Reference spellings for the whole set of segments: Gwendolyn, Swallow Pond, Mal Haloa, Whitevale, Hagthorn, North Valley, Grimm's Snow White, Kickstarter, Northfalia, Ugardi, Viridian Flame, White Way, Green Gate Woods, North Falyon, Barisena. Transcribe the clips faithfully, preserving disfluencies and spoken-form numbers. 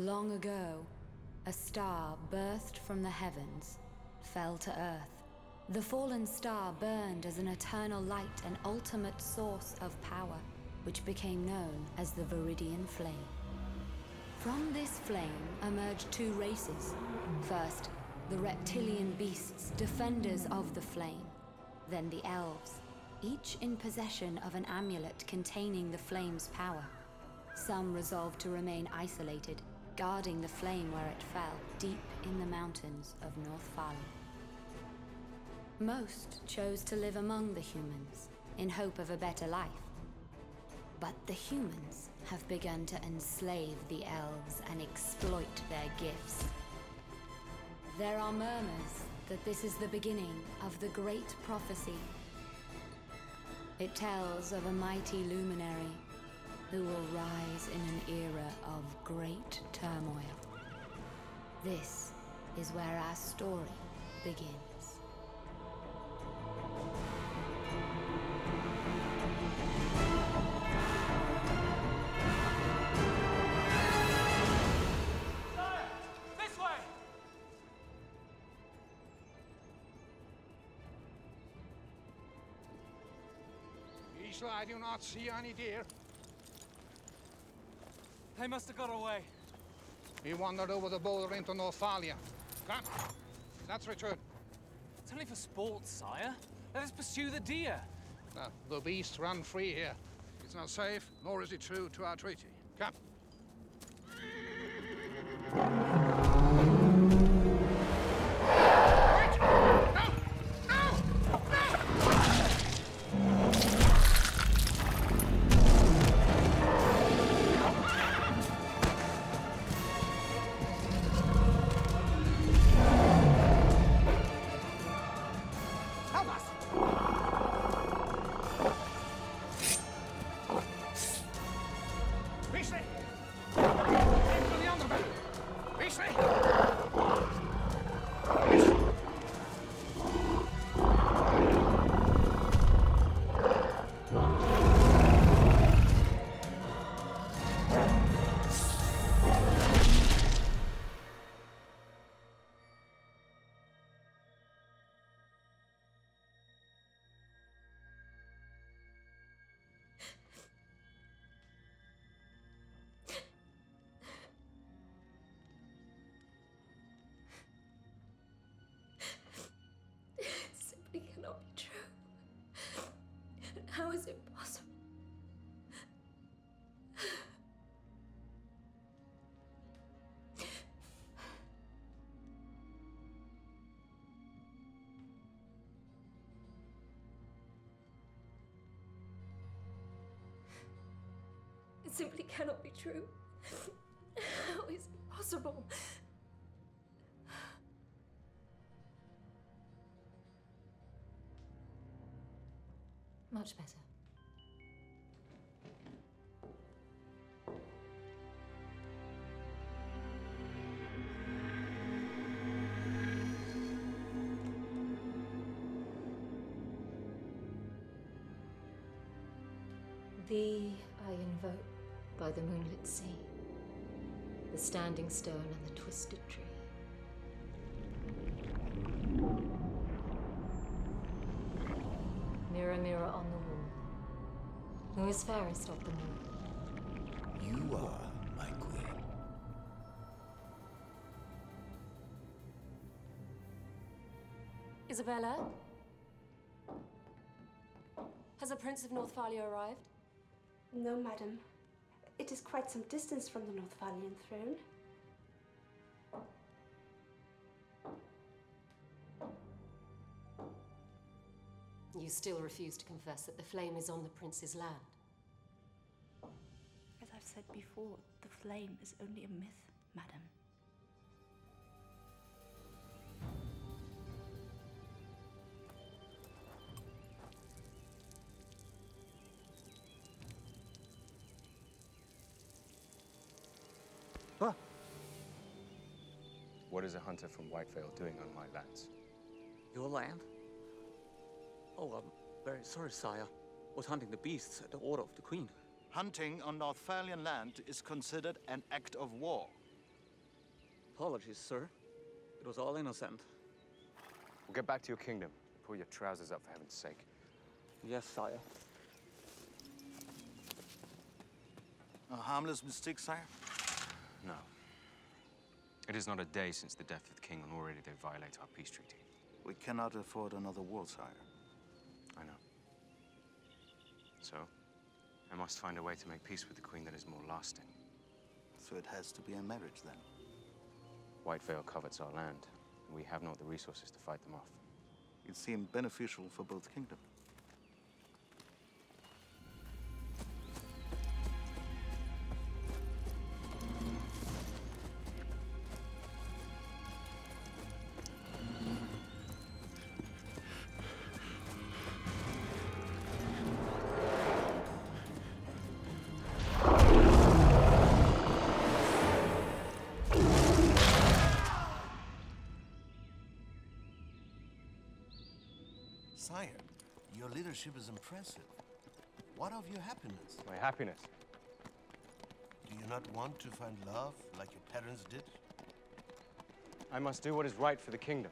Long ago, a star burst from the heavens, fell to earth. The fallen star burned as an eternal light and ultimate source of power, which became known as the Viridian Flame. From this flame emerged two races. First, the reptilian beasts, defenders of the flame. Then the elves, each in possession of an amulet containing the flame's power. Some resolved to remain isolated, guarding the flame where it fell, deep in the mountains of Northfalia. Most chose to live among the humans, in hope of a better life. But the humans have begun to enslave the elves and exploit their gifts. There are murmurs that this is the beginning of the Great Prophecy. It tells of a mighty luminary who will rise in an era of great turmoil. This is where our story begins. Sire, this way! Be sure I do not see any deer. They must have got away. He wandered over the boulder into Northfalia. Come, let's return. It's only for sport, sire. Let us pursue the deer. Uh, the beasts run free here. It's not safe, nor is it true to our treaty. Come. How is it possible? It simply cannot be true. How is it possible? Much better. Thee I invoke by the moonlit sea, the standing stone and the twisted tree. Mirror, mirror on the wall, who is fairest of them all? You are, my queen. Isabella? Has the Prince of Northfalia arrived? No, madam. It is quite some distance from the Northfalian throne. You still refuse to confess that the flame is on the prince's land. As I've said before, the flame is only a myth, madam. Huh? What is a hunter from Whitevale doing on my lands? Your land? Oh, I'm very sorry, sire. I was hunting the beasts at the order of the queen. Hunting on Northfalian land is considered an act of war. apologies, sir. It was all innocent. We'll get back to your kingdom. Pull your trousers up, for heaven's sake. Yes, sire. A harmless mistake, sire? No. It is not a day since the death of the king, and already they violate our peace treaty. We cannot afford another war, sire. I know. So, I must find a way to make peace with the queen that is more lasting. So it has to be a marriage, then? Whitevale covets our land, and we have not the resources to fight them off. It seemed beneficial for both kingdoms. Sire, your leadership is impressive. What of your happiness? My happiness? Do you not want to find love like your parents did? I must do what is right for the kingdom.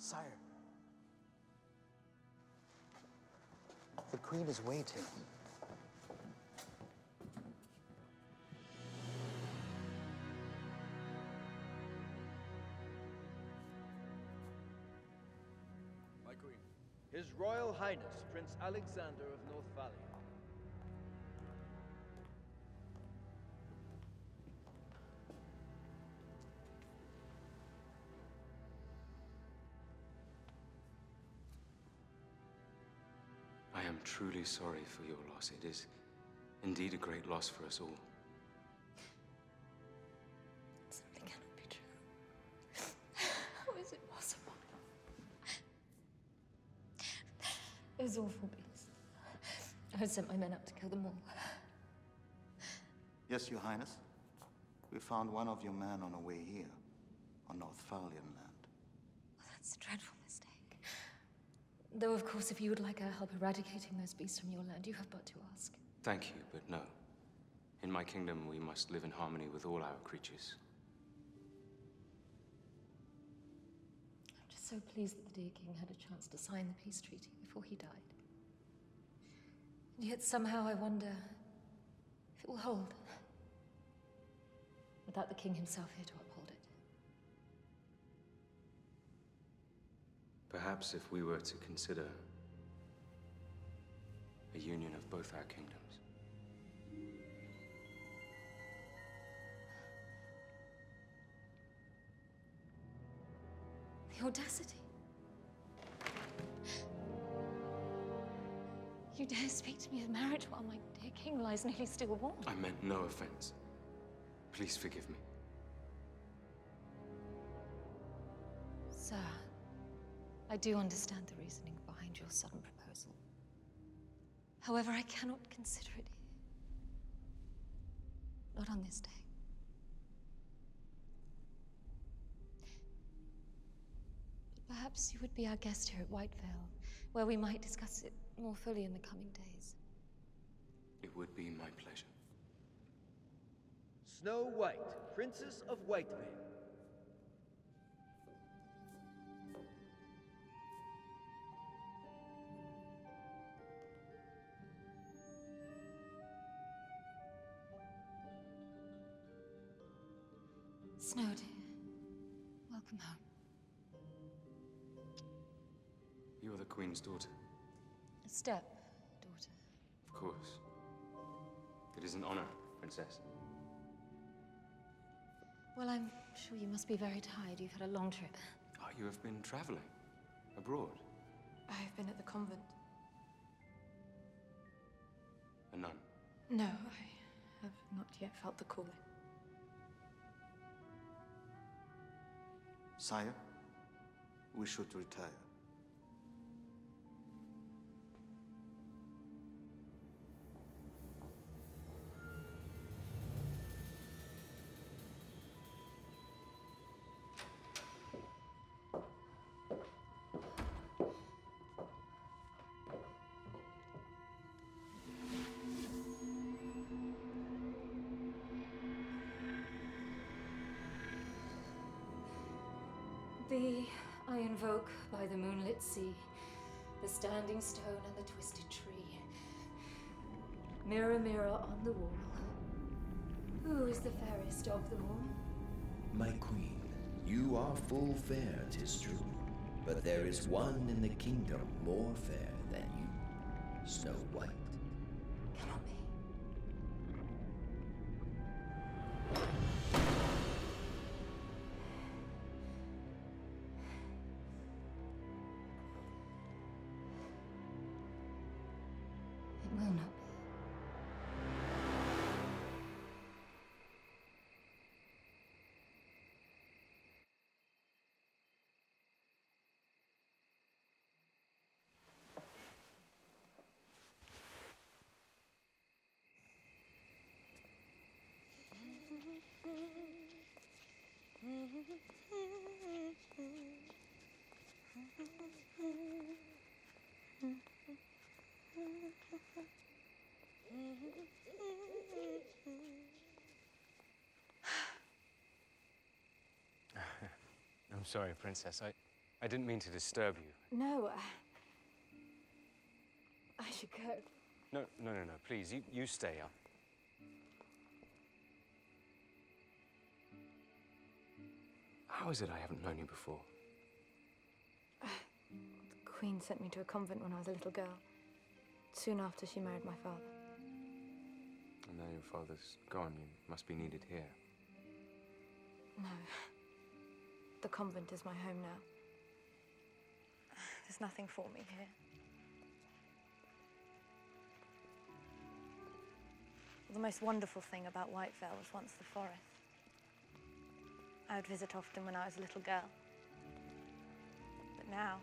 Sire, the queen is waiting. My queen, His Royal Highness Prince Alexander of North Valley. I am truly sorry for your loss. It is indeed a great loss for us all. Something cannot be true. How is it possible? Those awful beasts. I had sent my men up to kill them all. Yes, Your Highness. We found one of your men on our way here, on North Falyon land. Well, that's a dreadful mistake. Though, of course, if you would like our help eradicating those beasts from your land, you have but to ask. Thank you, but no. In my kingdom, we must live in harmony with all our creatures. I'm just so pleased that the dear king had a chance to sign the peace treaty before he died. And yet somehow I wonder if it will hold, without the king himself here to uphold it. Perhaps if we were to consider a union of both our kingdoms. The audacity. You dare speak to me of marriage while my dear king lies nearly stillborn? I meant no offense. Please forgive me. Sir. I do understand the reasoning behind your sudden proposal. However, I cannot consider it here. Not on this day. But perhaps you would be our guest here at Whitevale, where we might discuss it more fully in the coming days. It would be my pleasure. Snow White, Princess of Whitevale. Snow, dear. Welcome home. You are the Queen's daughter. A step-daughter. Of course. It is an honor, Princess. Well, I'm sure you must be very tired. You've had a long trip. Oh, you have been traveling? Abroad? I've been at the convent. A nun? No, I have not yet felt the calling. Sire, we should retire. Thee I invoke by the moonlit sea, the standing stone and the twisted tree. Mirror, mirror on the wall, who is the fairest of them all? My queen, you are full fair, 'tis true, but there is one in the kingdom more fair than you, Snow White. Cannot be. I'm sorry, Princess. I, I didn't mean to disturb you. No, I... I should go. No, no, no, no, please. You, you stay up. How is it I haven't known you before? Uh, the Queen sent me to a convent when I was a little girl, soon after she married my father. And now your father's gone, you must be needed here. No. The convent is my home now. There's nothing for me here. The most wonderful thing about Whitevale was once the forest. I would visit often when I was a little girl. But now,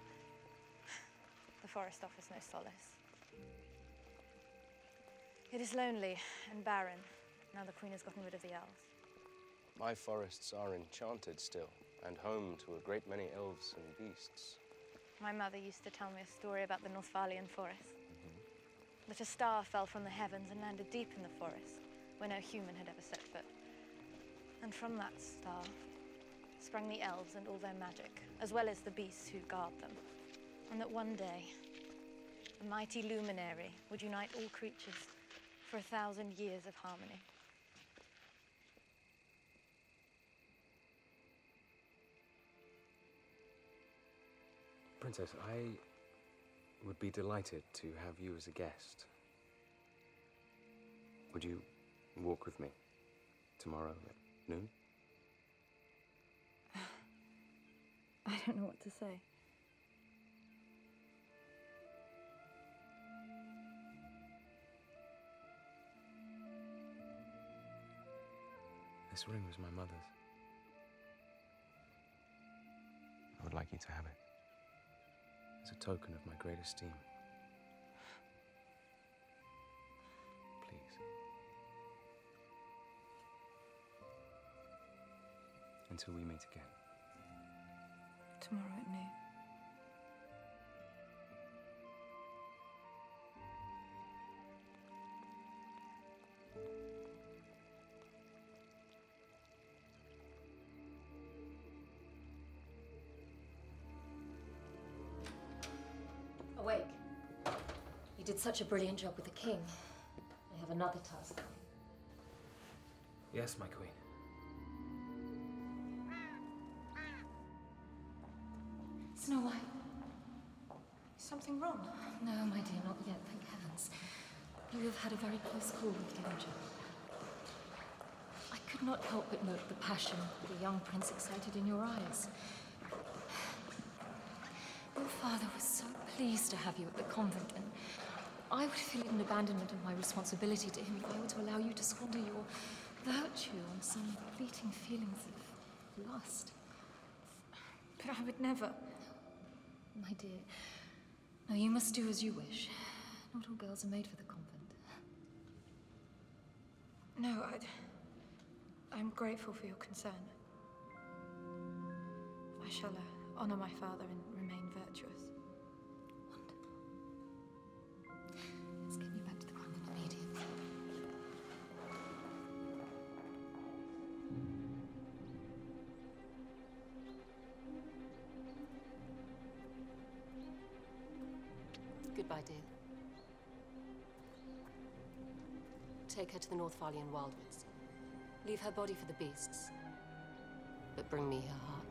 the forest offers no solace. It is lonely and barren, now the Queen has gotten rid of the elves. My forests are enchanted still, and home to a great many elves and beasts. My mother used to tell me a story about the North Valley forest. Mm-hmm. That a star fell from the heavens and landed deep in the forest, where no human had ever set foot. And from that star sprang the elves and all their magic, as well as the beasts who guard them. And that one day, a mighty luminary would unite all creatures for a thousand years of harmony. Princess, I would be delighted to have you as a guest. Would you walk with me tomorrow at noon? I don't know what to say. This ring was my mother's. I would like you to have it. As a token of my great esteem. Please. Until we meet again. Tomorrow at noon. Awake. You did such a brilliant job with the king. I have another task. Yes, my queen. Snow White. Is something wrong? No, my dear, not yet, thank heavens. You have had a very close call with Ginger. I could could not help but note the passion the young prince excited in your eyes. Your father was so pleased to have you at the convent, and I would feel an abandonment of my responsibility to him if I were to allow you to squander your virtue on some fleeting feelings of lust. But I would never... No, my dear. Now you must do as you wish. Not all girls are made for the convent. No, I'd... I'm grateful for your concern. I shall uh, honor my father and remain virtuous. Wonderful. Let's get you back to the convent immediately. Goodbye, dear. Take her to the North Valley and Wildwoods. Leave her body for the beasts, but bring me her heart.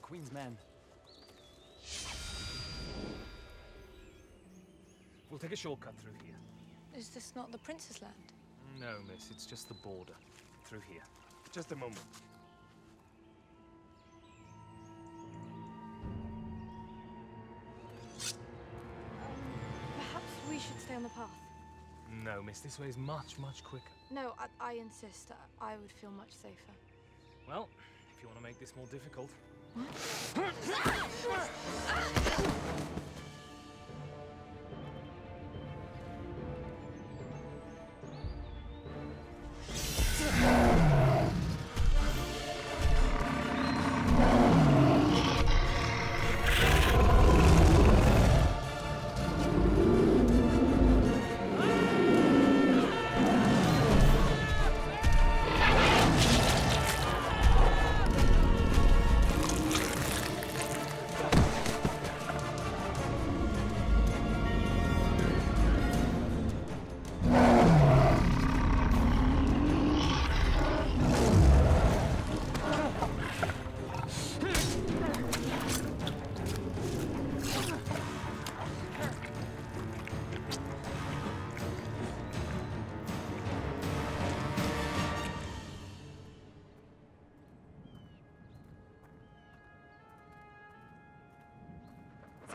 Queen's men. We'll take a shortcut through here. Is this not the prince's land? No, miss, it's just the border. Through here. Just a moment. Perhaps we should stay on the path. No, miss, this way is much, much quicker. No, I, I insist. I, I would feel much safer. Well, if you want to make this more difficult... What?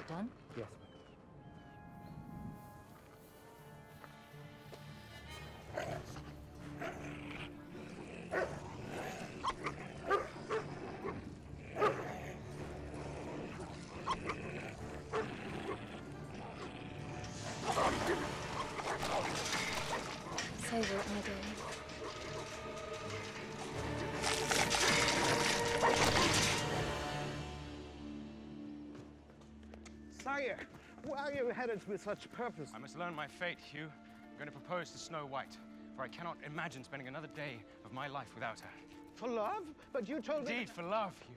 Done? Yes, ma'am. Save it, my dear. Why are you headed with such purpose? I must learn my fate, Hugh. I'm going to propose to Snow White, for I cannot imagine spending another day of my life without her. For love? But you told me... Indeed, for love, Hugh.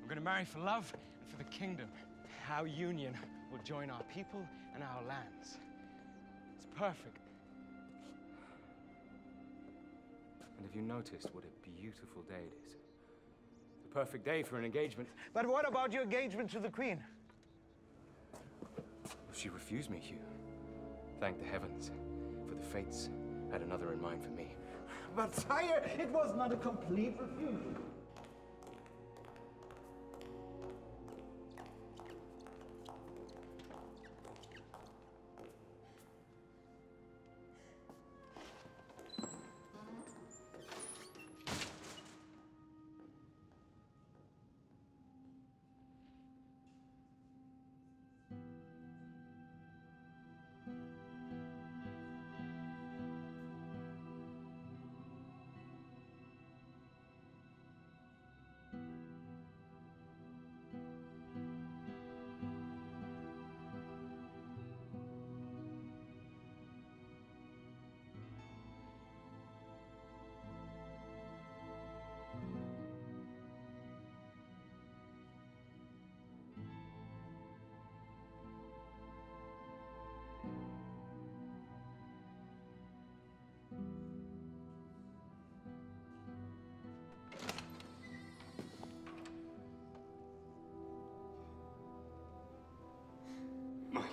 I'm going to marry for love and for the kingdom. Our union will join our people and our lands. It's perfect. And have you noticed what a beautiful day it is? The perfect day for an engagement. But what about your engagement to the Queen? She refused me, Hugh. Thank the heavens, for the fates had another in mind for me. But, sire, it was not a complete refusal.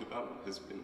talking about my husband.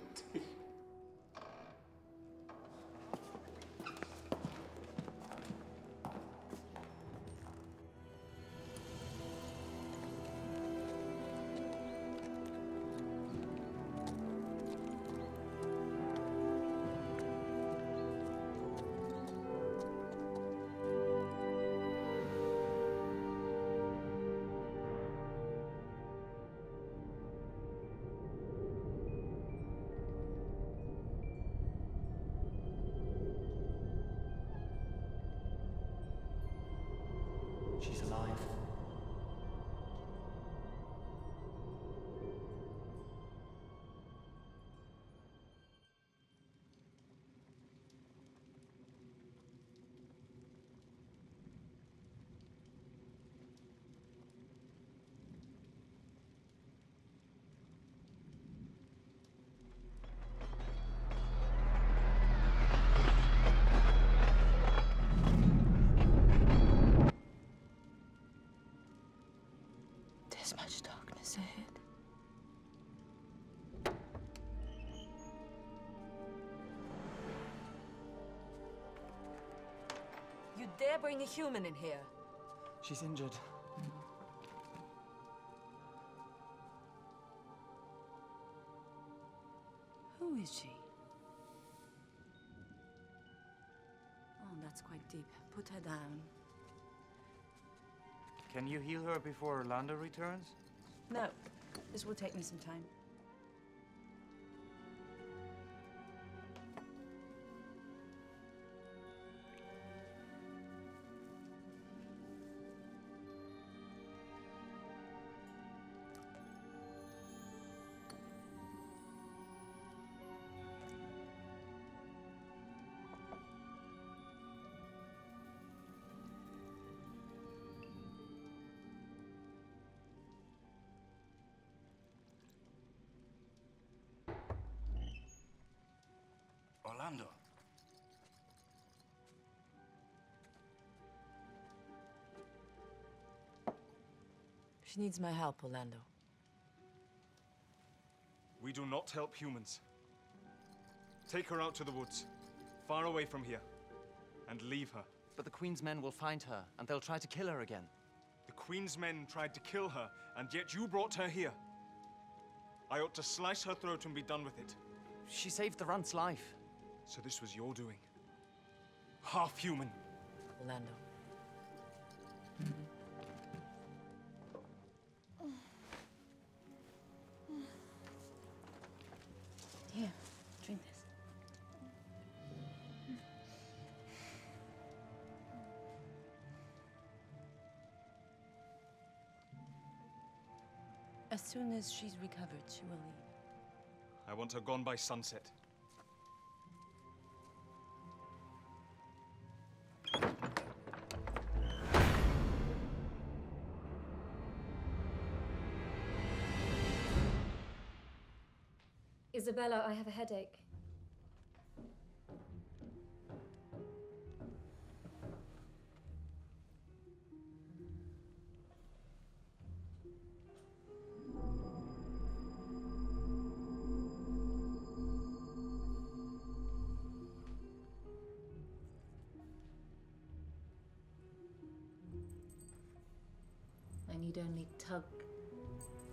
There's much darkness ahead. You dare bring a human in here? She's injured. Who is she? Oh, that's quite deep. Put her down. Can you heal her before Orlando returns? No. This will take me some time. Orlando. She needs my help, Orlando. We do not help humans. Take her out to the woods, far away from here, and leave her. But the Queen's men will find her, and they'll try to kill her again. The Queen's men tried to kill her, and yet you brought her here. I ought to slice her throat and be done with it. She saved the runt's life. So this was your doing. Half human. Orlando. Here, drink this. As soon as she's recovered, she will leave. I want her gone by sunset. Isabella, I have a headache. And you'd only tug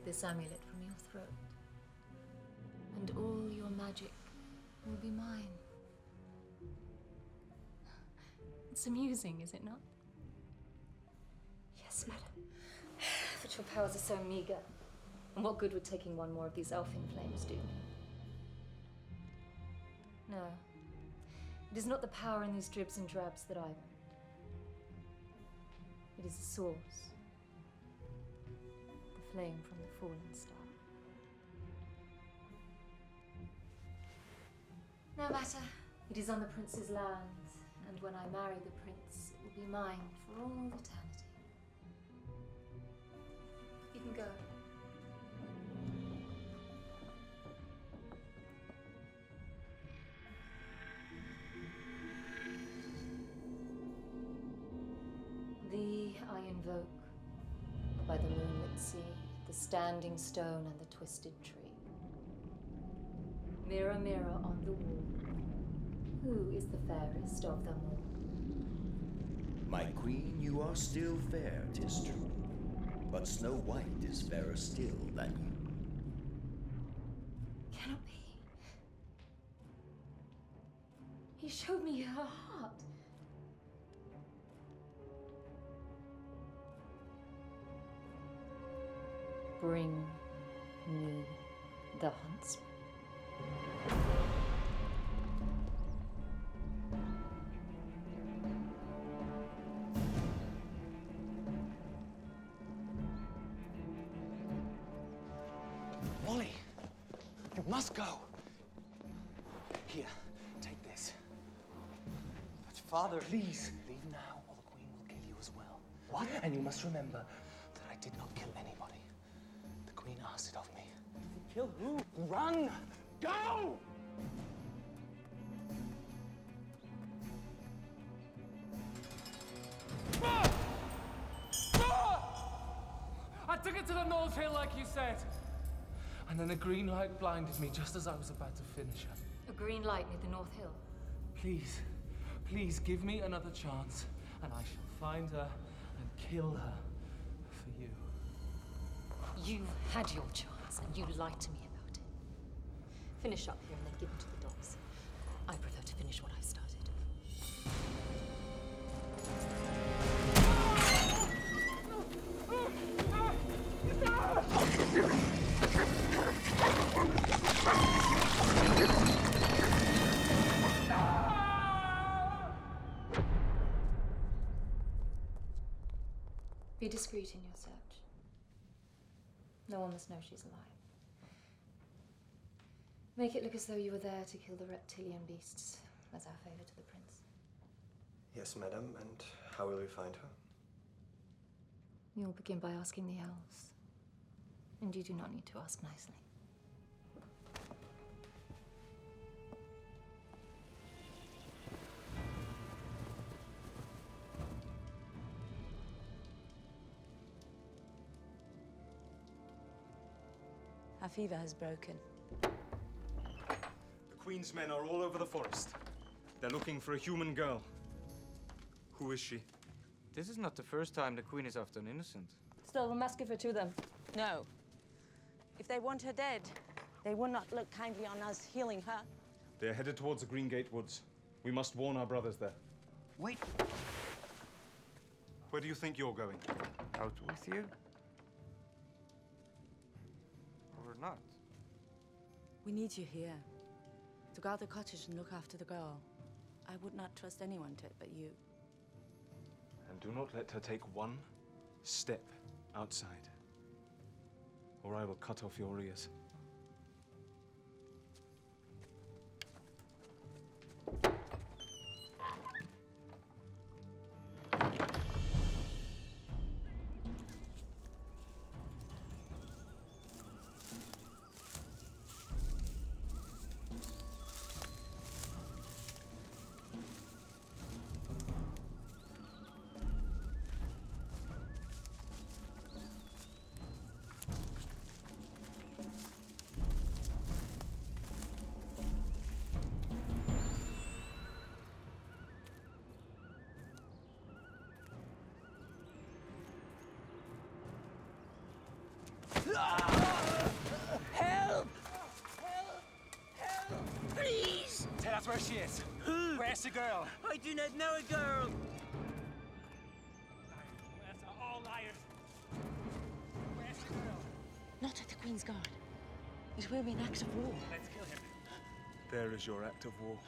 this amulet from your throat, and all your magic will be mine. It's amusing, is it not? Yes, madam. But your powers are so meager. And what good would taking one more of these elfin flames do? No. It is not the power in these dribs and drabs that I want. It is the source. The flame from the fallen star. No matter. It is on the prince's land, and when I marry the prince, it will be mine for all eternity. You can go. Thee I invoke by the moonlit sea, the standing stone and the twisted tree. Mirror, mirror on the wall, who is the fairest of them all? My queen, you are still fair, 'tis true, but Snow White is fairer still than you. Cannot be. He showed me her heart. Bring me the huntsman. Wally, you must go. Here, take this. But Father, please leave now, or the Queen will kill you as well. What? And you must remember that I did not kill anybody. The Queen asked it of me. Kill who? Run! Go! Ah! Ah! I took it to the North Hill, like you said. And then a green light blinded me just as I was about to finish her. A green light near the North Hill? Please, please give me another chance, and I shall find her and kill her for you. You've had your chance, and you lied to me about it. Finish up here and then give it to the dogs. I prefer to finish what I started. Be discreet in your search. No one must know she's alive. Make it look as though you were there to kill the reptilian beasts, as our favor to the prince. Yes, madam, and how will we find her? You'll begin by asking the elves. And you do not need to ask nicely. Our fever has broken. The Queen's men are all over the forest. They're looking for a human girl. Who is she? This is not the first time the Queen is often innocent. Still, we must give her to them. No. If they want her dead, they will not look kindly on us healing her. They're headed towards the Green Gate Woods. We must warn our brothers there. Wait. Where do you think you're going? Out with you? Not. We need you here to guard the cottage and look after the girl. I would not trust anyone to it but you. And do not let her take one step outside, or I will cut off your ears. Help! Help! Help! Please! Tell us where she is. Who? Where's the girl? I do not know a girl. Liars are all liars. Where's the girl? Not at the Queen's Guard. It will be an act of war. Let's kill him. There is your act of war.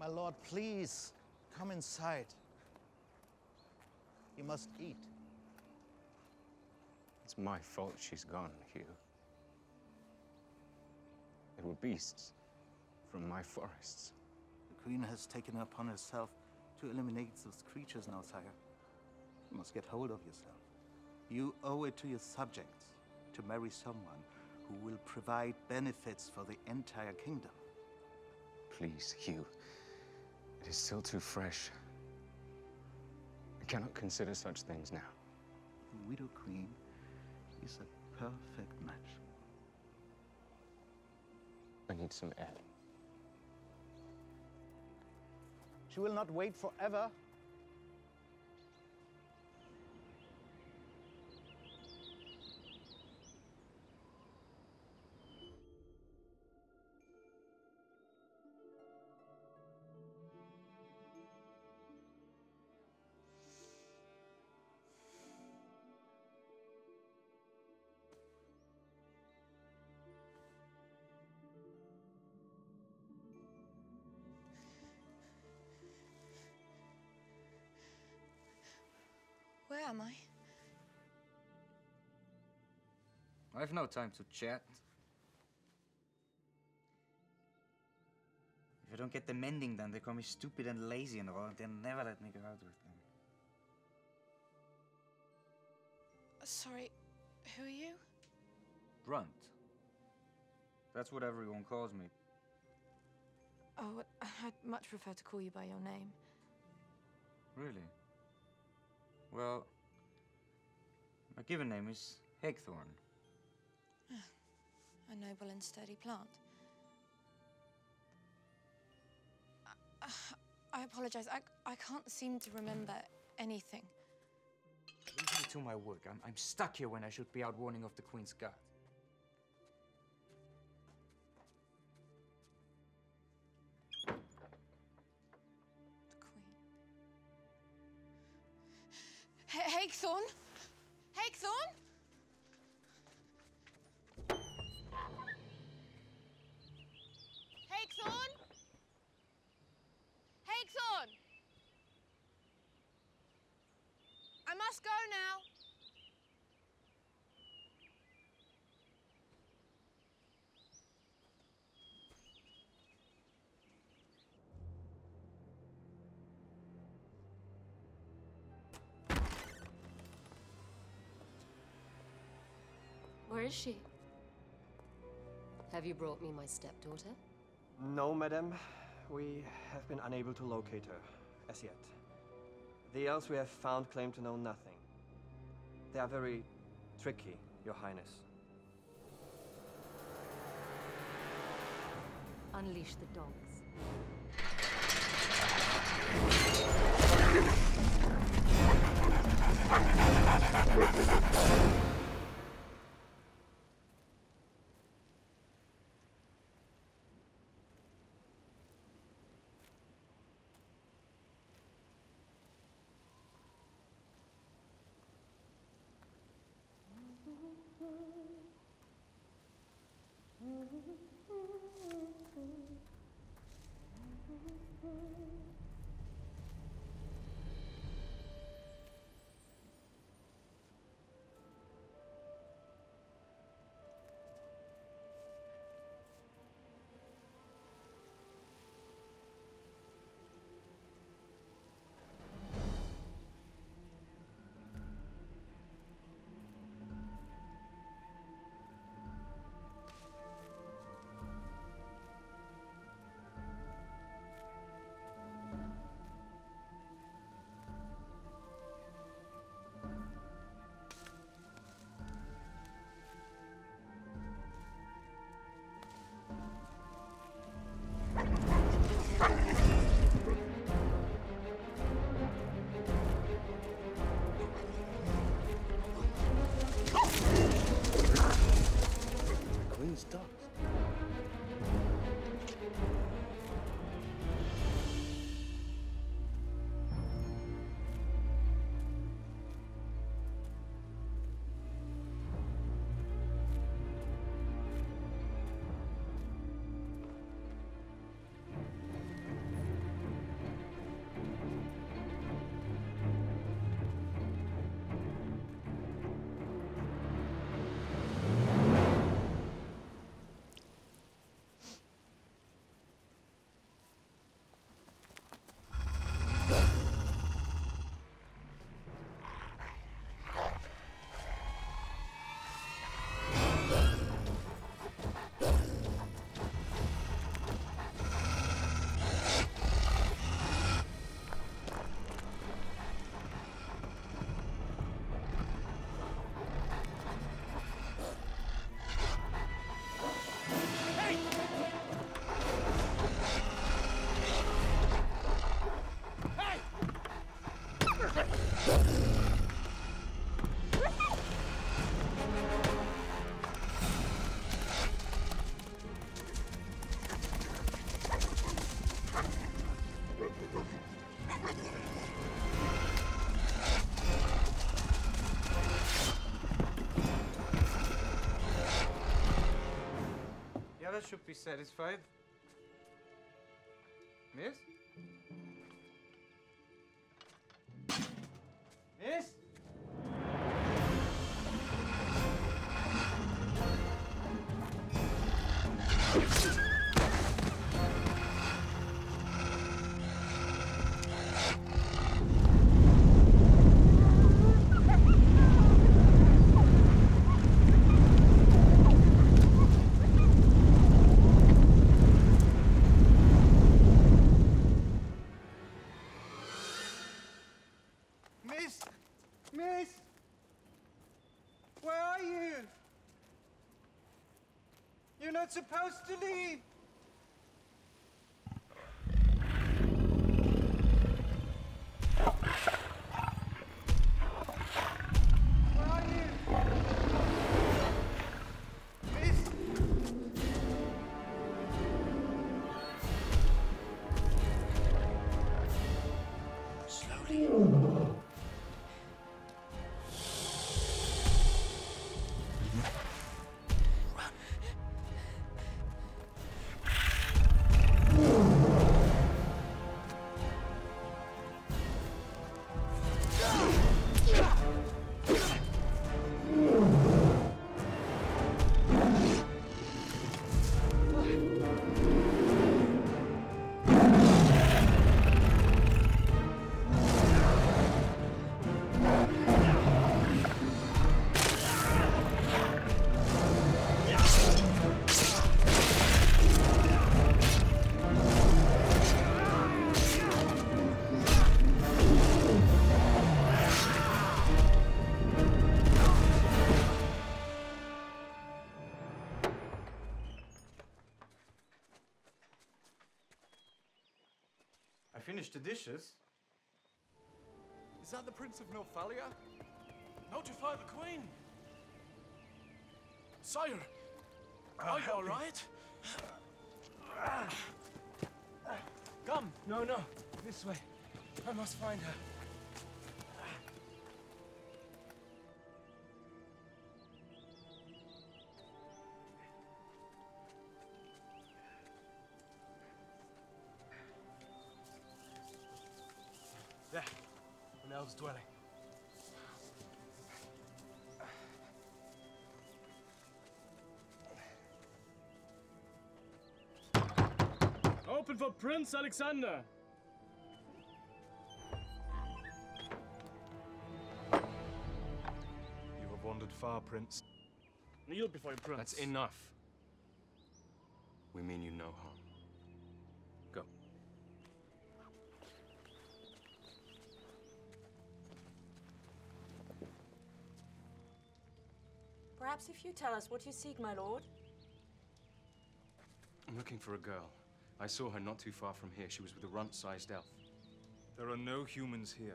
My lord, please, Come inside. You must eat. It's my fault she's gone, Hugh. There were beasts from my forests. The Queen has taken it upon herself to eliminate those creatures now, sire. You must get hold of yourself. You owe it to your subjects to marry someone who will provide benefits for the entire kingdom. Please, Hugh. It is still too fresh. I cannot consider such things now. The Widow Queen is a perfect match. I need some air. She will not wait forever. Where am I? I've no time to chat. If I don't get the mending done, they call me stupid and lazy and all, and they'll never let me go out with them. Sorry, who are you? Brunt. That's what everyone calls me. Oh, I'd much prefer to call you by your name. Really? Well, my given name is Hagthorn. A noble and sturdy plant. I, I, I apologize. I, I can't seem to remember anything. Leave me to my work. I'm, I'm stuck here when I should be out warning off the Queen's guard. Hagthorn? Hagthorn? Hagthorn? Hagthorn? I must go now. Where is she? Have you brought me my stepdaughter? No, madam. We have been unable to locate her, as yet. The elves we have found claim to know nothing. They are very tricky, your highness. Unleash the dogs. That should be satisfied. Miss? Miss? Supposed to leave. Finish the dishes. Is that the Prince of Northfalia? Notify the Queen. Sire, I'll are you all right? Come. No, no, this way. I must find her. Dwelling. Open for Prince Alexander. You have wandered far, Prince. Kneel before your Prince. That's enough. We mean you no harm. Perhaps if you tell us what you seek, my lord. I'm looking for a girl. I saw her not too far from here. She was with a runt-sized elf. There are no humans here.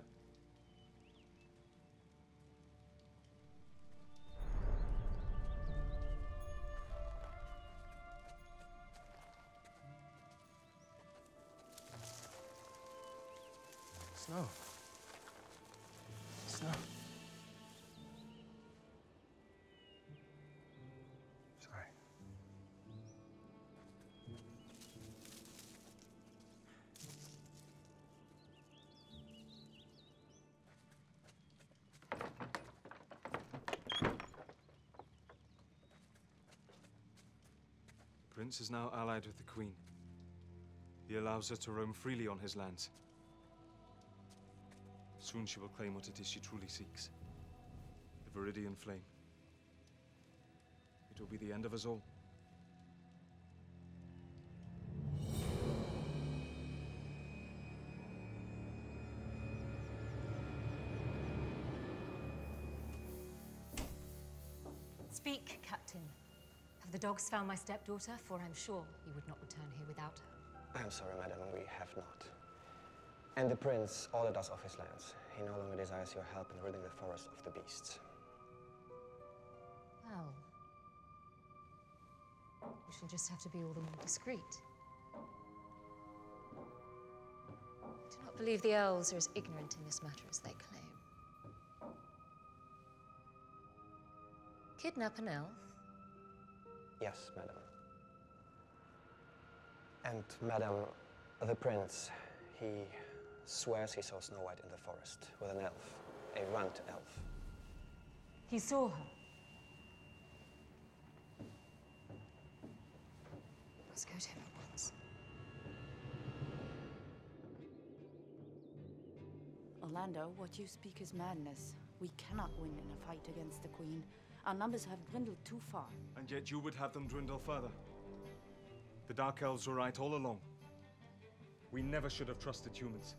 Snow. Snow. Prince is now allied with the Queen. He allows her to roam freely on his lands. Soon she will claim what it is she truly seeks. The Viridian Flame. It will be the end of us all. Speak, Captain. The dogs found my stepdaughter, for I'm sure you would not return here without her. I'm sorry, madam, we have not. And the prince ordered us off his lands. He no longer desires your help in ridding the forest of the beasts. Well, we shall just have to be all the more discreet. I do not believe the elves are as ignorant in this matter as they claim. Kidnap an elf? Yes, madam. And madam, the prince, he swears he saw Snow White in the forest with an elf, a runt elf. He saw her? Let's go to him at once. Orlando, what you speak is madness. We cannot win in a fight against the Queen. Our numbers have dwindled too far. And yet you would have them dwindle further. The Dark Elves were right all along. We never should have trusted humans.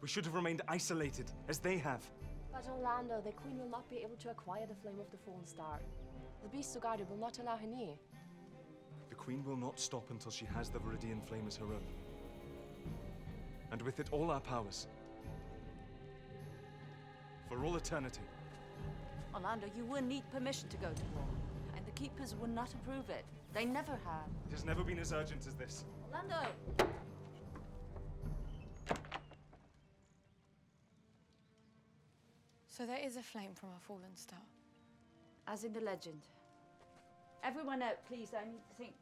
We should have remained isolated, as they have. But Orlando, the Queen will not be able to acquire the Flame of the Fallen Star. The Beast Ugardi will not allow her near. The Queen will not stop until she has the Viridian Flame as her own. And with it all our powers. For all eternity. Orlando, you will need permission to go to war. And the Keepers will not approve it. They never have. It has never been as urgent as this. Orlando! So there is a flame from our fallen star? As in the legend. Everyone out, please. I need to think.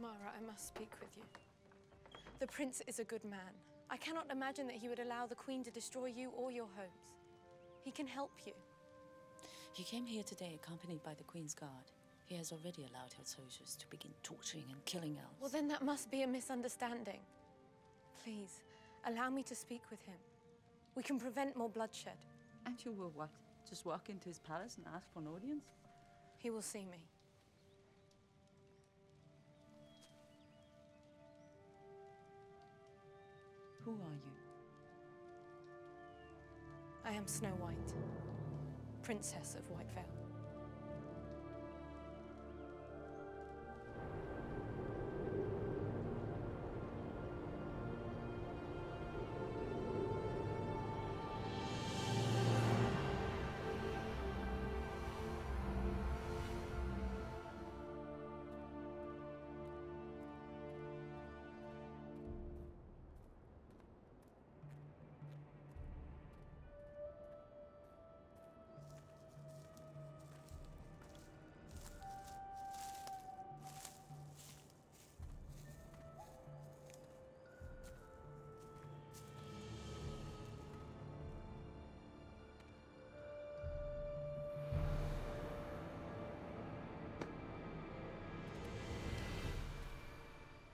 Mara, I must speak with you. The prince is a good man. I cannot imagine that he would allow the Queen to destroy you or your homes. He can help you. He came here today accompanied by the Queen's guard. He has already allowed her soldiers to begin torturing and killing elves. Well, then that must be a misunderstanding. Please, allow me to speak with him. We can prevent more bloodshed. And you will what? Just walk into his palace and ask for an audience? He will see me. Who are you? I am Snow White, Princess of Whitevale.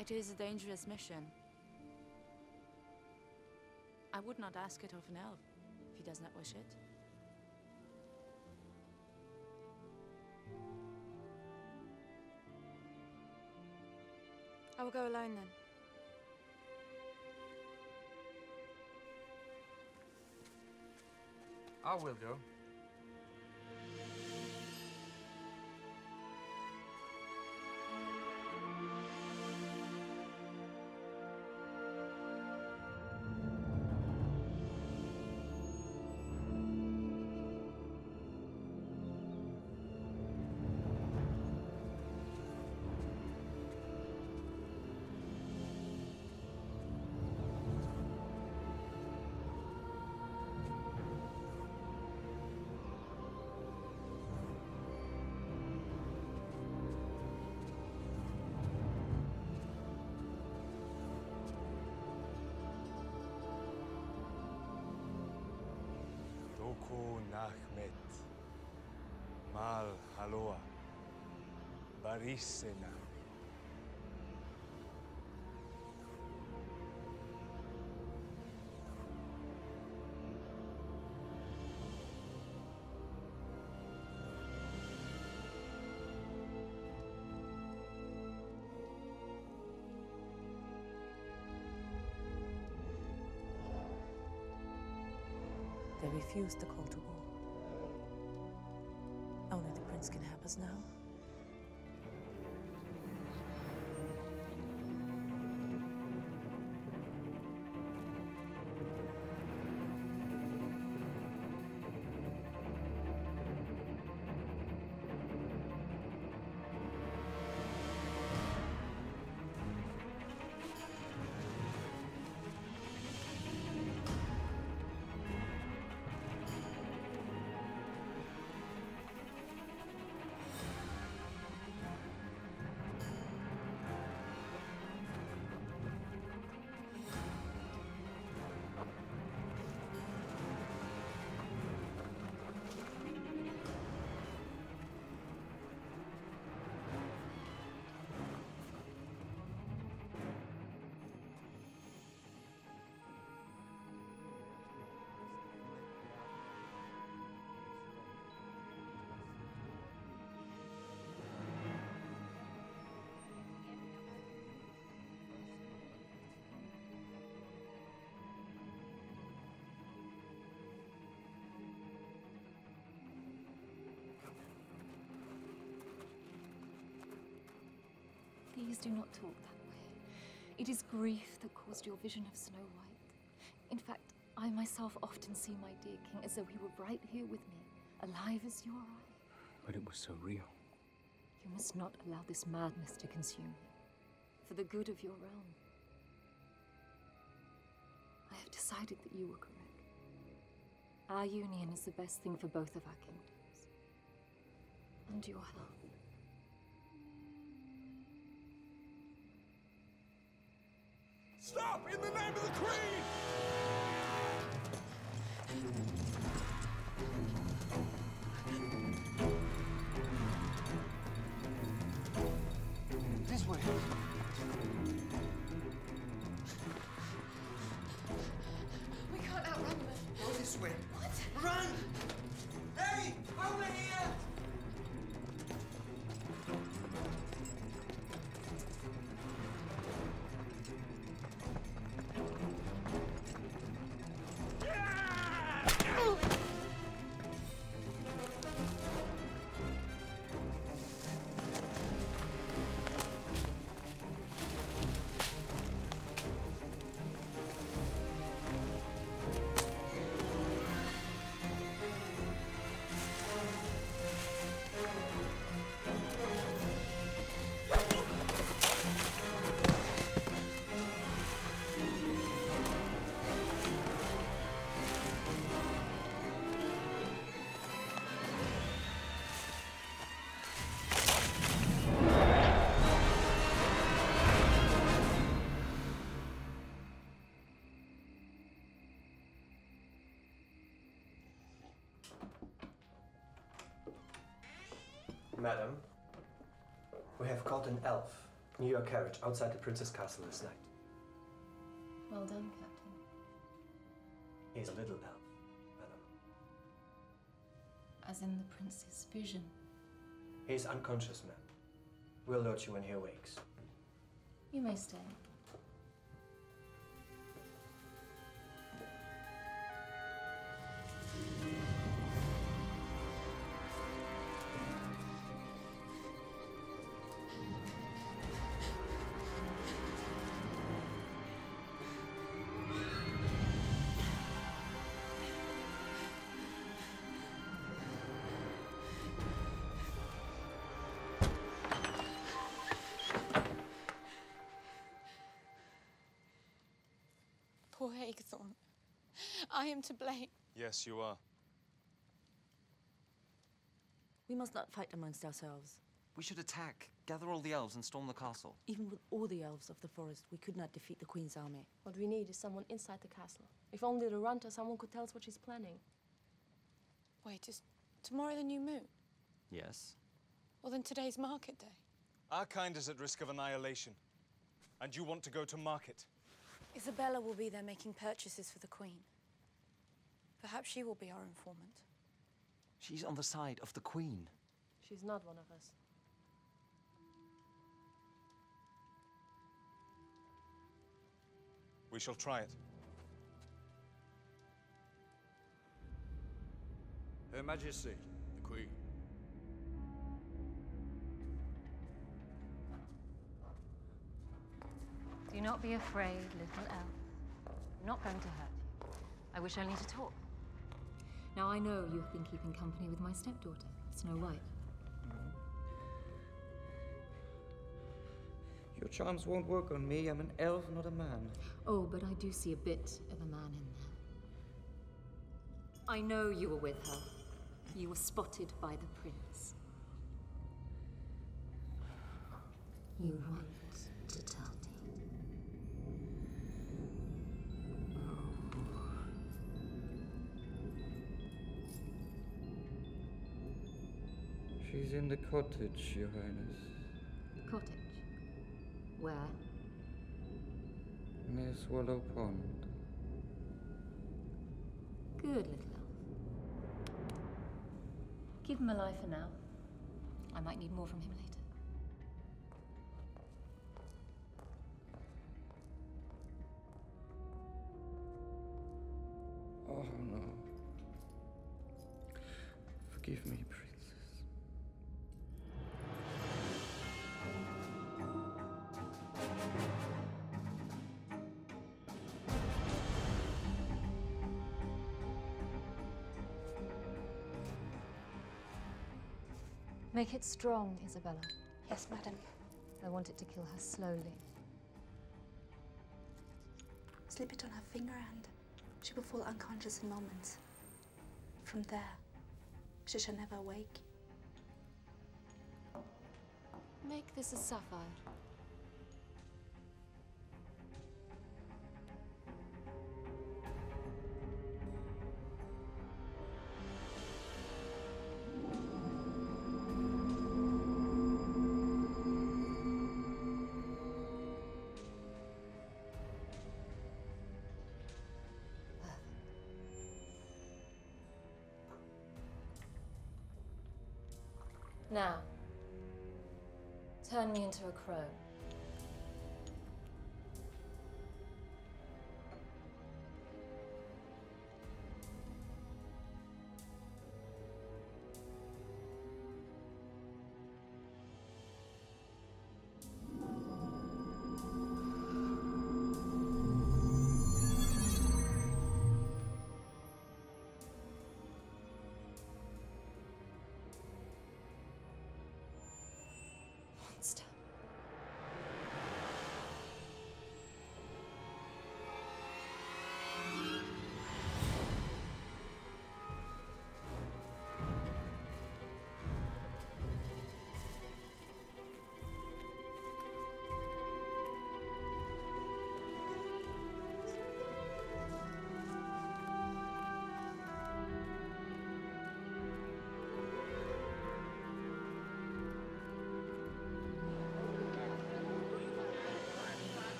It is a dangerous mission. I would not ask it of an elf if he does not wish it. I will go alone then. I will go. Ahmet, Mal Haloa, Barisena. They refused the call to war. Only the prince can help us now. Please do not talk that way. It is grief that caused your vision of Snow White. In fact, I myself often see my dear king as though he were right here with me, alive as you or I. But it was so real. You must not allow this madness to consume you, for the good of your realm. I have decided that you were correct. Our union is the best thing for both of our kingdoms. And your health. Stop! In the name of the Queen! We can't outrun them. Go this way. What? Run! Hey! Over here! Madam, we have caught an elf near your carriage outside the Prince's castle this night. Well done, Captain. He's a little elf, Madam. As in the Prince's vision? He is unconscious, ma'am. We'll alert you when he awakes. You may stay. Poor Hagthorn. I am to blame. Yes, you are. We must not fight amongst ourselves. We should attack, gather all the elves and storm the castle. Even with all the elves of the forest, we could not defeat the Queen's army. What we need is someone inside the castle. If only the Runter, someone could tell us what she's planning. Wait, is tomorrow the new moon? Yes. Well, then today's market day. Our kind is at risk of annihilation. And you want to go to market. Isabella will be there making purchases for the Queen. Perhaps she will be our informant. She's on the side of the Queen. She's not one of us. We shall try it. Her Majesty, the Queen. Do not be afraid, little elf. I'm not going to hurt you. I wish only to talk. Now I know you have been keeping company with my stepdaughter, Snow White. Your charms won't work on me. I'm an elf, not a man. Oh, but I do see a bit of a man in there. I know you were with her. You were spotted by the prince. You want to tell me. She's in the cottage, Your Highness. Cottage? Where? Near Swallow Pond. Good little elf. Keep him alive for now. I might need more from him later. Oh no. Forgive me, Prince. Make it strong, Isabella. Yes, madam. I want it to kill her slowly. Slip it on her finger and she will fall unconscious in moments. From there, she shall never awake. Make this a sapphire. Now, turn me into a crow.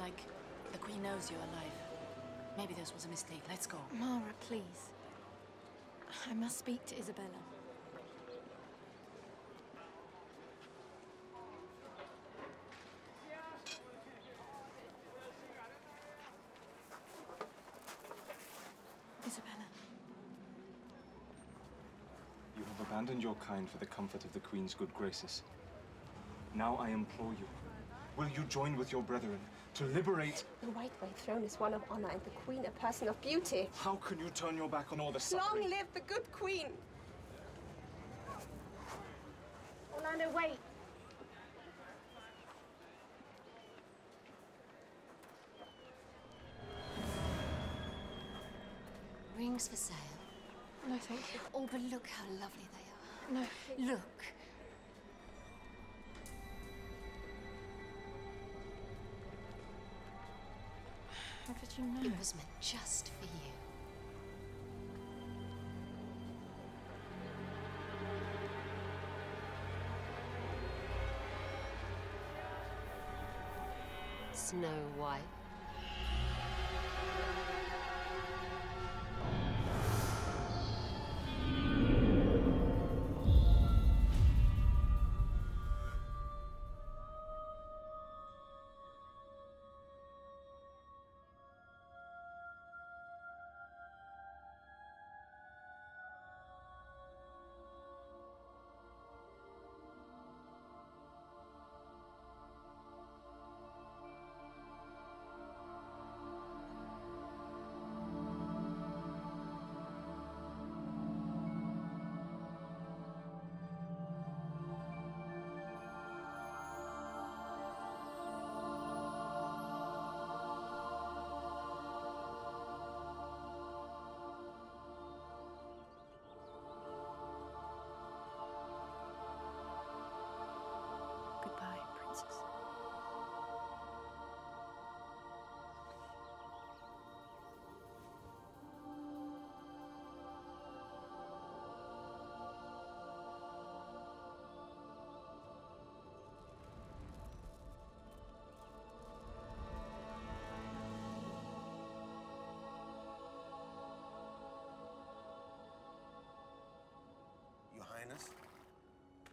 Like, the Queen knows you're alive. Maybe this was a mistake. Let's go. Mara, please. I must speak to Isabella. Isabella. You have abandoned your kind for the comfort of the Queen's good graces. Now I implore you, will you join with your brethren to liberate... The White Way throne is one of honor and the Queen a person of beauty. How can you turn your back on all the suffering? Long live the good Queen! Orlando, wait! Rings for sale. No, thank you. Oh, but look how lovely they are. No. Look. How did you know? It was meant just for you. Snow White.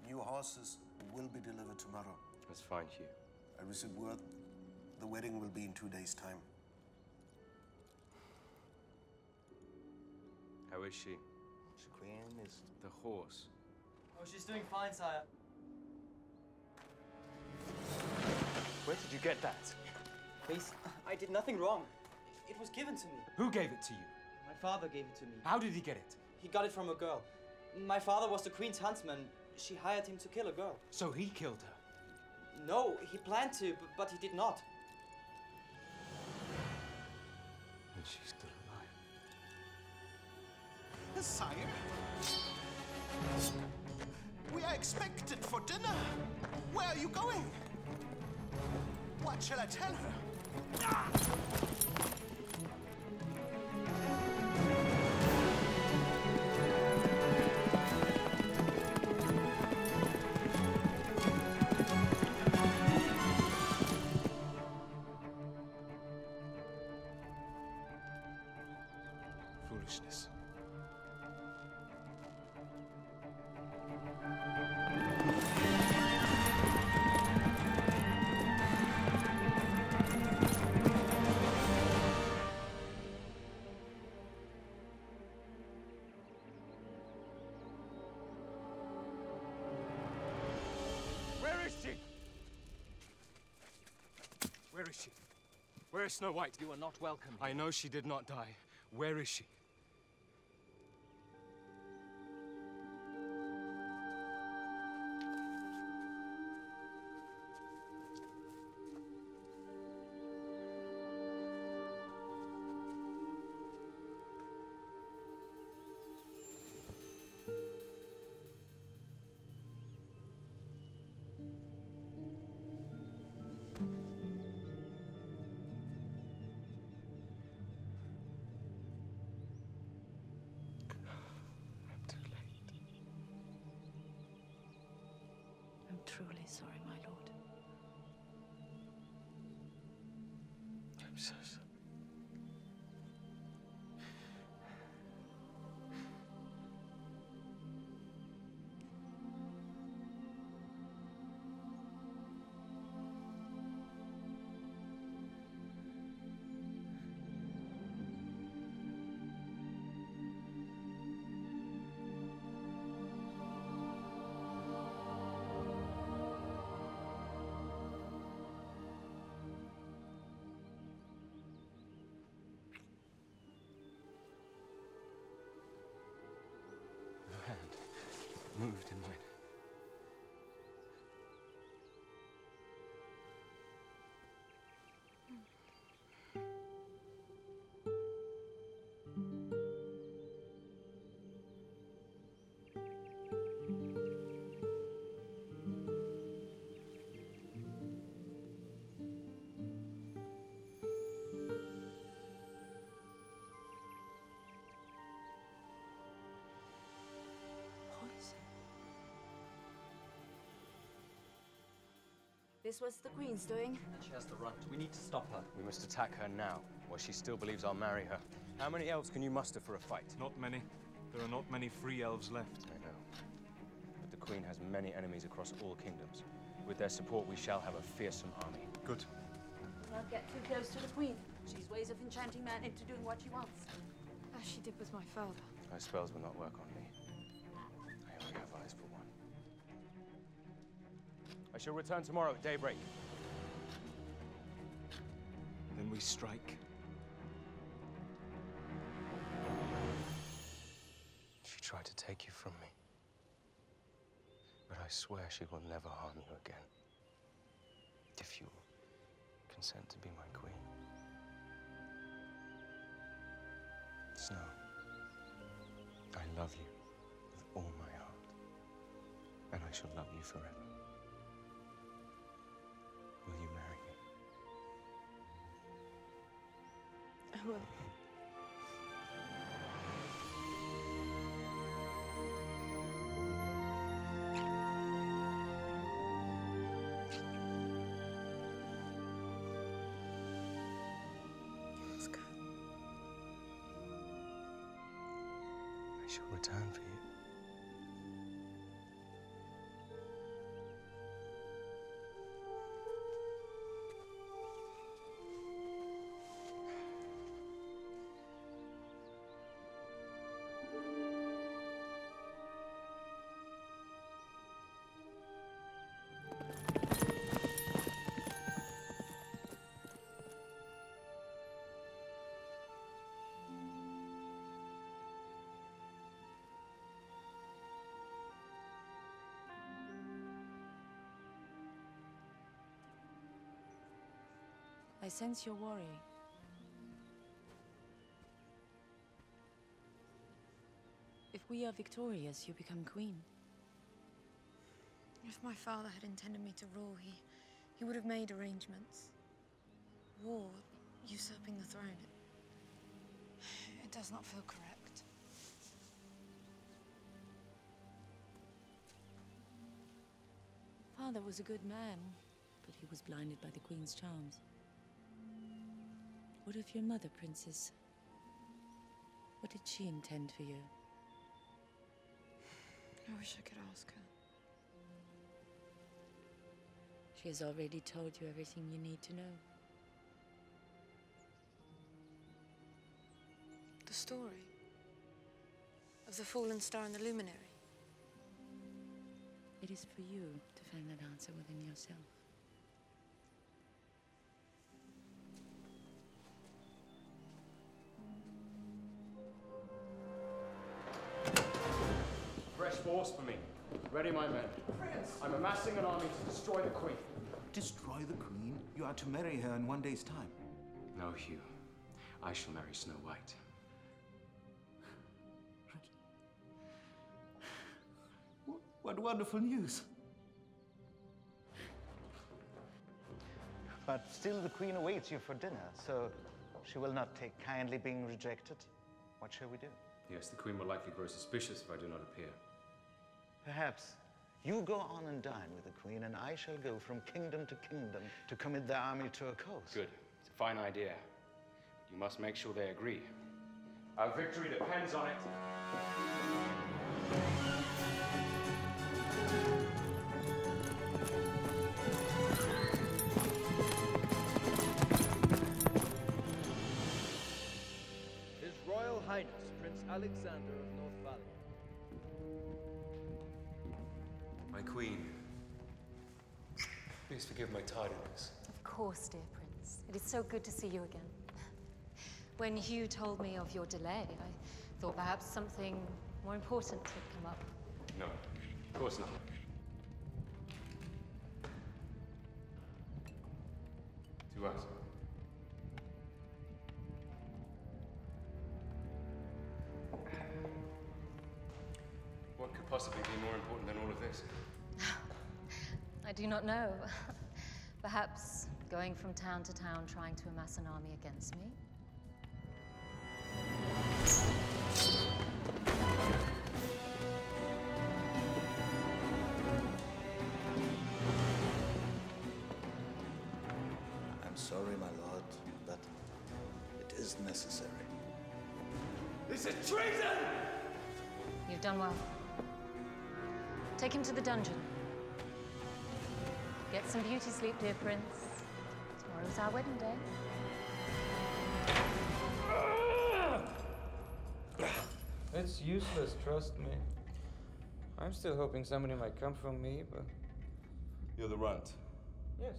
New horses will be delivered tomorrow. That's fine, Hugh. I received word the wedding will be in two days' time. How is she? She queen is the horse. Oh, she's doing fine, sire. Where did you get that? Please, I did nothing wrong. It was given to me. Who gave it to you? My father gave it to me. How did he get it? He got it from a girl. My father was the queen's huntsman. She hired him to kill a girl. So he killed her? No, he planned to, but he did not. And she's still alive. Sire, we are expected for dinner. Where are you going? What shall I tell her? Ah! Where is she? Where is Snow White? You are not welcome here. I know she did not die. Where is she? Truly sorry, my lord. I'm so sorry. Moved in mine. This was the queen's doing. She has the runt. We need to stop her. We must attack her now, or she still believes I'll marry her. How many elves can you muster for a fight? Not many. There are not many free elves left. I know. But the queen has many enemies across all kingdoms. With their support, we shall have a fearsome army. Good. Don't get too close to the queen. She's ways of enchanting man into doing what she wants. As she did with my father. Her spells will not work on me. I only have eyes for one. I shall return tomorrow at daybreak. Then we strike. She tried to take you from me. But I swear she will never harm you again. If you consent to be my queen. Snow, I love you with all my heart. And I shall love you forever. Will you marry me? I will. Yes, God. I shall return for you. I sense your worry. If we are victorious, you become queen. If my father had intended me to rule, he, he would have made arrangements. War, usurping the throne, it, it does not feel correct. Father was a good man, but he was blinded by the Queen's charms. What of your mother, Princess? What did she intend for you? I wish I could ask her. She has already told you everything you need to know. The story of the fallen star and the luminary. It is for you to find that answer within yourself. Fresh force for me. Ready, my men. Prince! I'm amassing an army to destroy the Queen. Destroy the Queen? You are to marry her in one day's time. No, Hugh. I shall marry Snow White. What wonderful news. But still the Queen awaits you for dinner, so she will not take kindly being rejected. What shall we do? Yes, the Queen will likely grow suspicious if I do not appear. Perhaps. You go on and dine with the Queen, and I shall go from kingdom to kingdom to commit the army to a cause. Good. It's a fine idea. But you must make sure they agree. Our victory depends on it. Royal Highness, Prince Alexander of North Valley. My Queen, please forgive my tardiness. Of course, dear Prince. It is so good to see you again. When Hugh told me of your delay, I thought perhaps something more important had come up. No, of course not. To us. What could possibly be more important than all of this? I do not know. Perhaps going from town to town trying to amass an army against me? I'm sorry, my lord, but it is necessary. This is treason! You've done well. Take him to the dungeon. Get some beauty sleep, dear Prince. Tomorrow's our wedding day. It's useless, trust me. I'm still hoping somebody might come from me, but... You're the runt? Yes.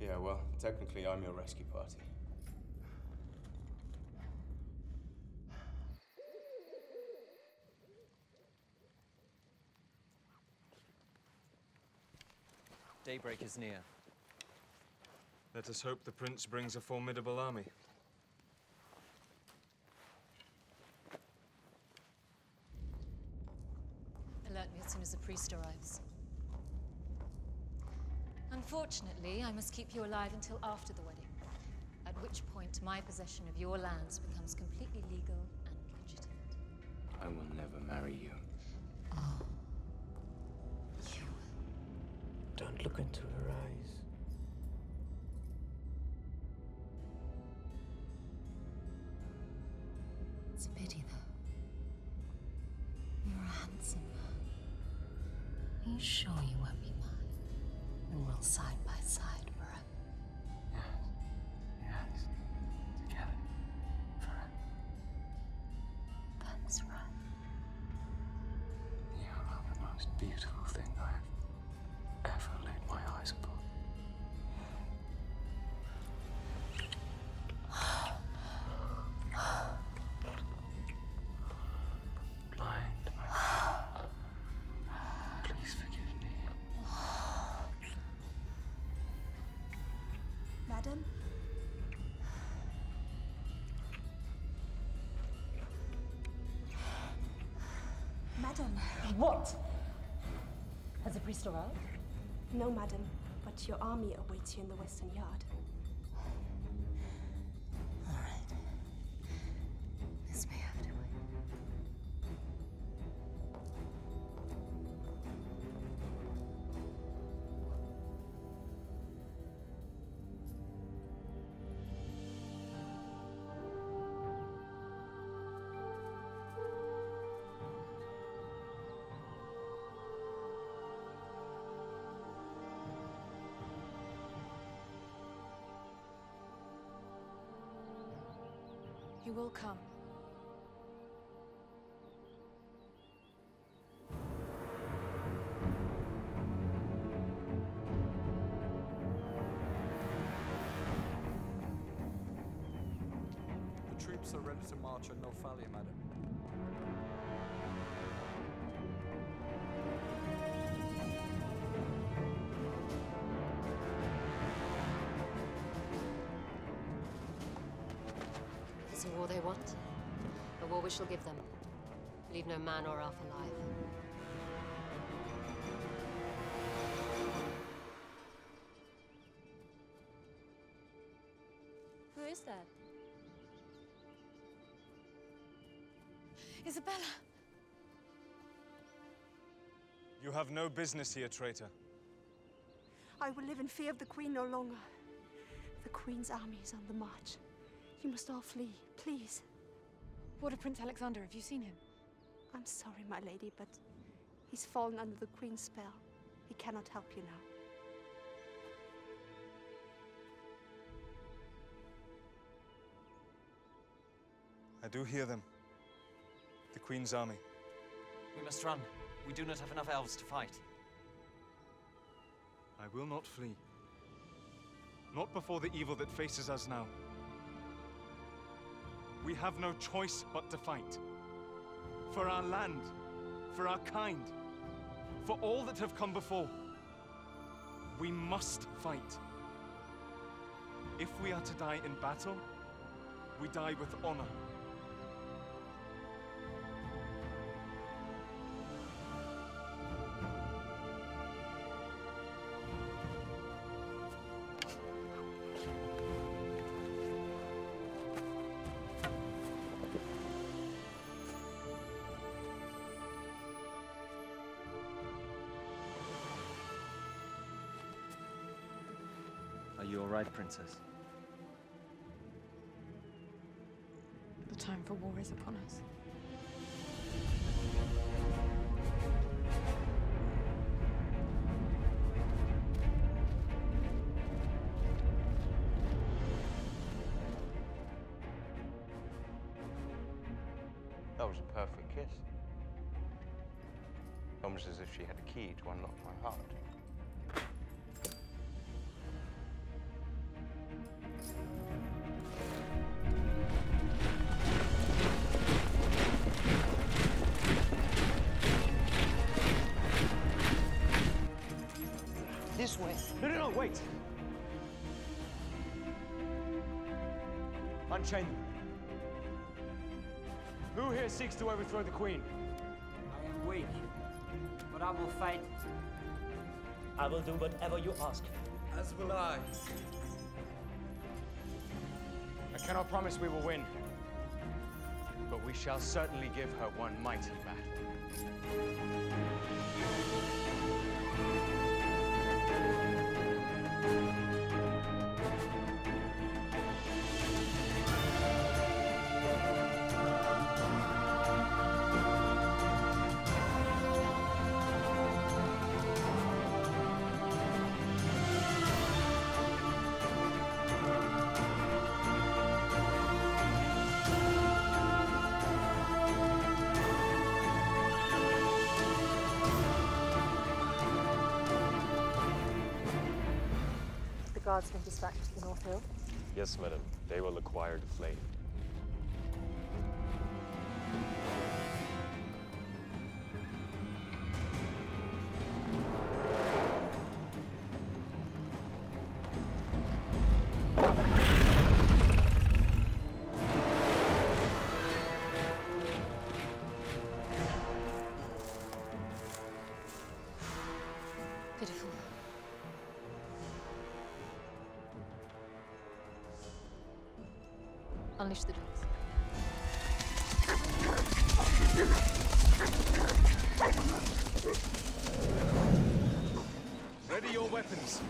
Yeah, well, technically I'm your rescue party. Daybreak is near. Let us hope the Prince brings a formidable army. Alert me as soon as the priest arrives. Unfortunately, I must keep you alive until after the wedding, at which point my possession of your lands becomes completely legal and legitimate. I will never marry you. Oh. Don't look into her eyes. It's a pity, though. You're a handsome man. Are you sure you won't be mine? And we'll side by side forever. Yes. Yes. Together. Forever. That's right. You are the most beautiful thing I have ever laid my eyes upon. Blind, my God. Please forgive me. Madam, Madam. What? Has the priest arrived? No, madam, but your army awaits you in the western yard. All right. This may have to He will come. The troops are ready to march on Northfalia, madam. It's a war they want, a war we shall give them. Leave no man or elf alive. Who is that? Isabella! You have no business here, traitor. I will live in fear of the Queen no longer. The Queen's army is on the march. You must all flee, please. What of Prince Alexander? Have you seen him? I'm sorry, my lady, but he's fallen under the Queen's spell. He cannot help you now. I do hear them. The Queen's army. We must run. We do not have enough elves to fight. I will not flee. Not before the evil that faces us now. We have no choice but to fight. For our land, for our kind, for all that have come before. We must fight. If we are to die in battle, we die with honor. Right, princess. The time for war is upon us. That was a perfect kiss. Almost as if she had a key to unlock my heart. This way. No, no, no, wait. Unchain them. Who here seeks to overthrow the Queen? I am weak, but I will fight. I will do whatever you ask. As will I. I cannot promise we will win, but we shall certainly give her one mighty battle. Guards been dispatched to the North Hill? Yes, madam. They will acquire the flame. Unleash the dogs. Ready your weapons.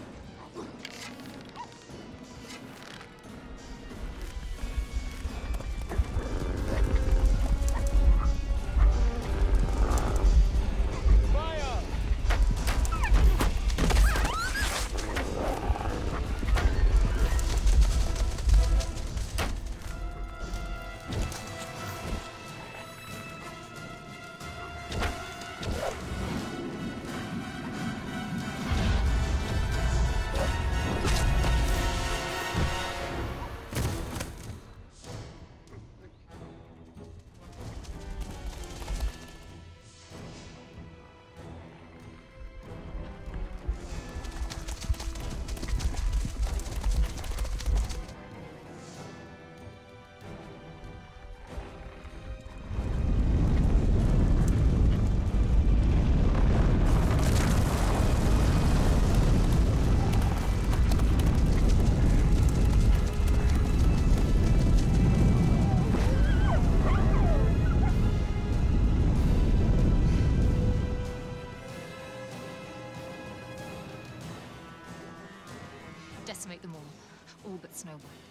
Decimate them all, all but Snow White.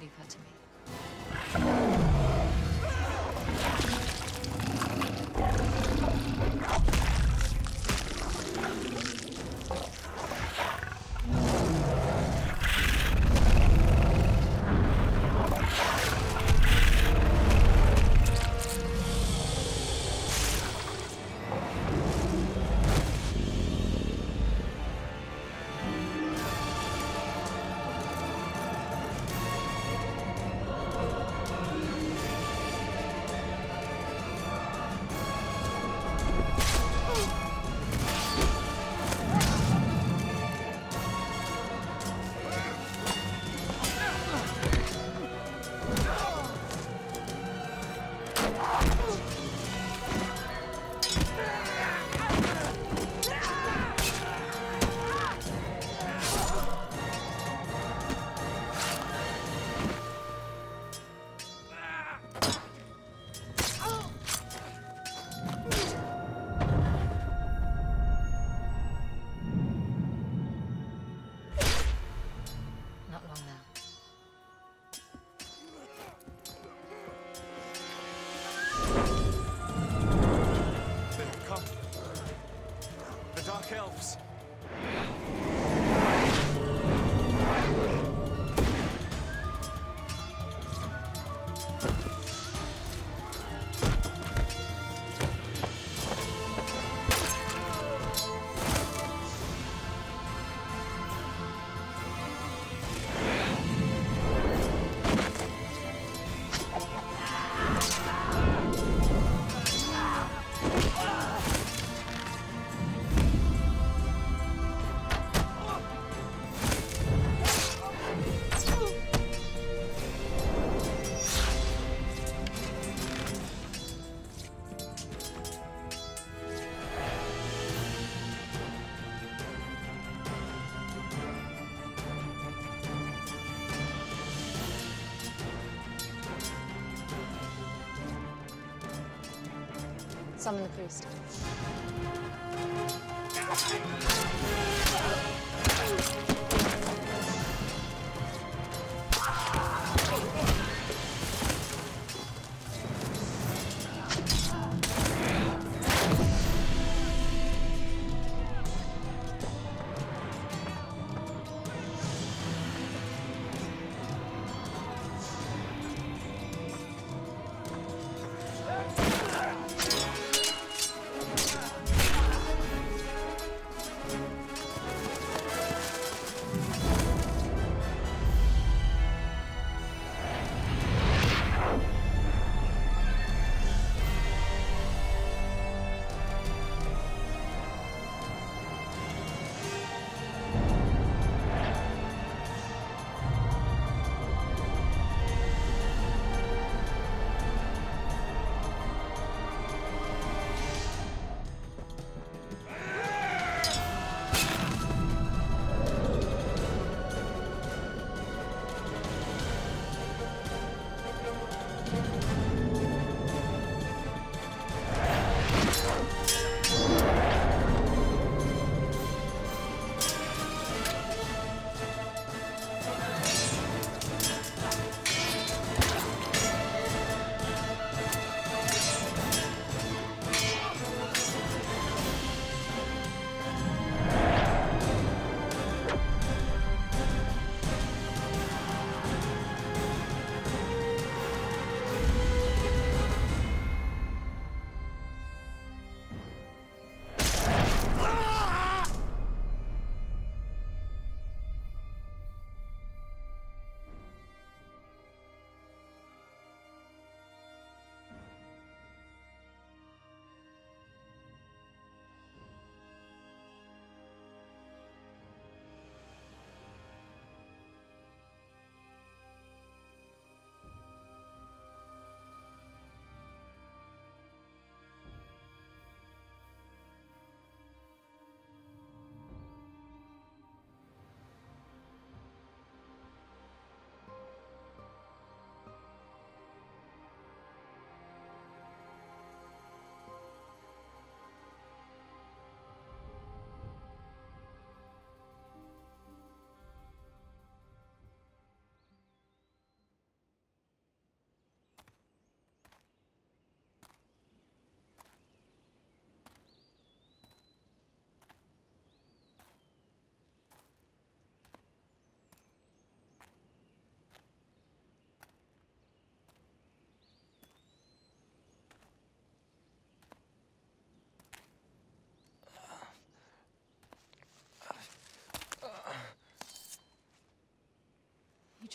Leave her to me. Summon the priest.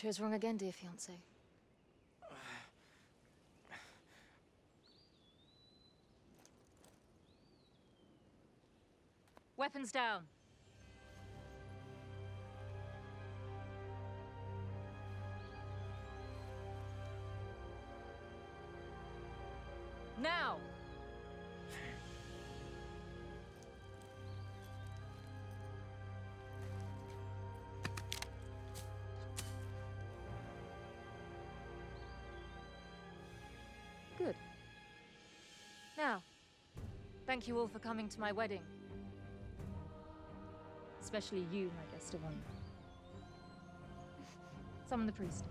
chose wrong again, dear fiancé. Weapons down. Now! Good. Now, thank you all for coming to my wedding. Especially you, my guest of honor. Summon the priest.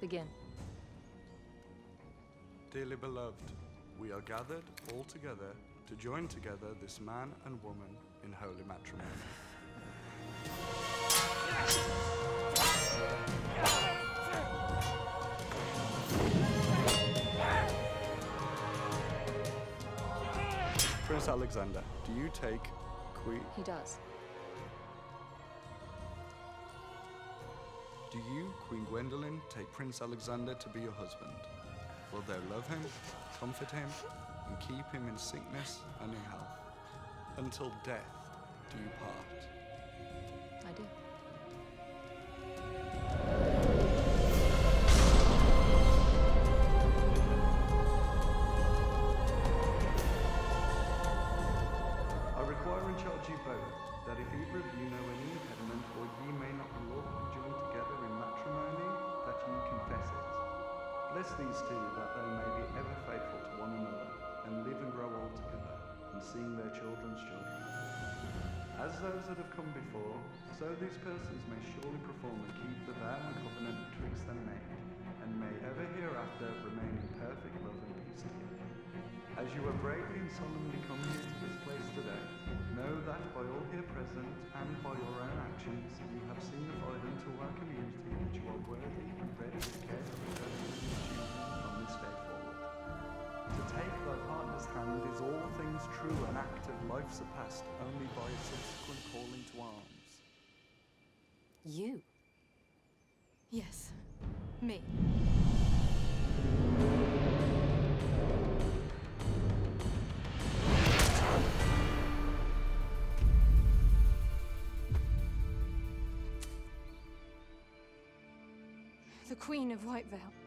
Begin. Dearly beloved, we are gathered all together to join together this man and woman in holy matrimony. Prince Alexander, do you take Queen? He does. Do you, Queen Gwendolyn, take Prince Alexander to be your husband? Will thou love him, comfort him, and keep him in sickness and in health? Until death do you part. I do. I require and charge you both that if either of you know any impediment or ye may not lawfully join together in matrimony, that ye confess it. Bless these two, that they may be ever faithful to one another, and live and grow old together, and seeing their children's children. As those that have come before, so these persons may surely perform and keep the vow and covenant betwixt them made, and may ever hereafter remain in perfect love and peace together. As you have bravely and solemnly come here to this place today, know that by all here present, and by your own actions, you have signified unto our community that you are worthy and ready to care for the persons. Take thy partner's hand is all things true, an act of life surpassed only by a subsequent calling to arms. You? Yes, me. The Queen of Whitevale.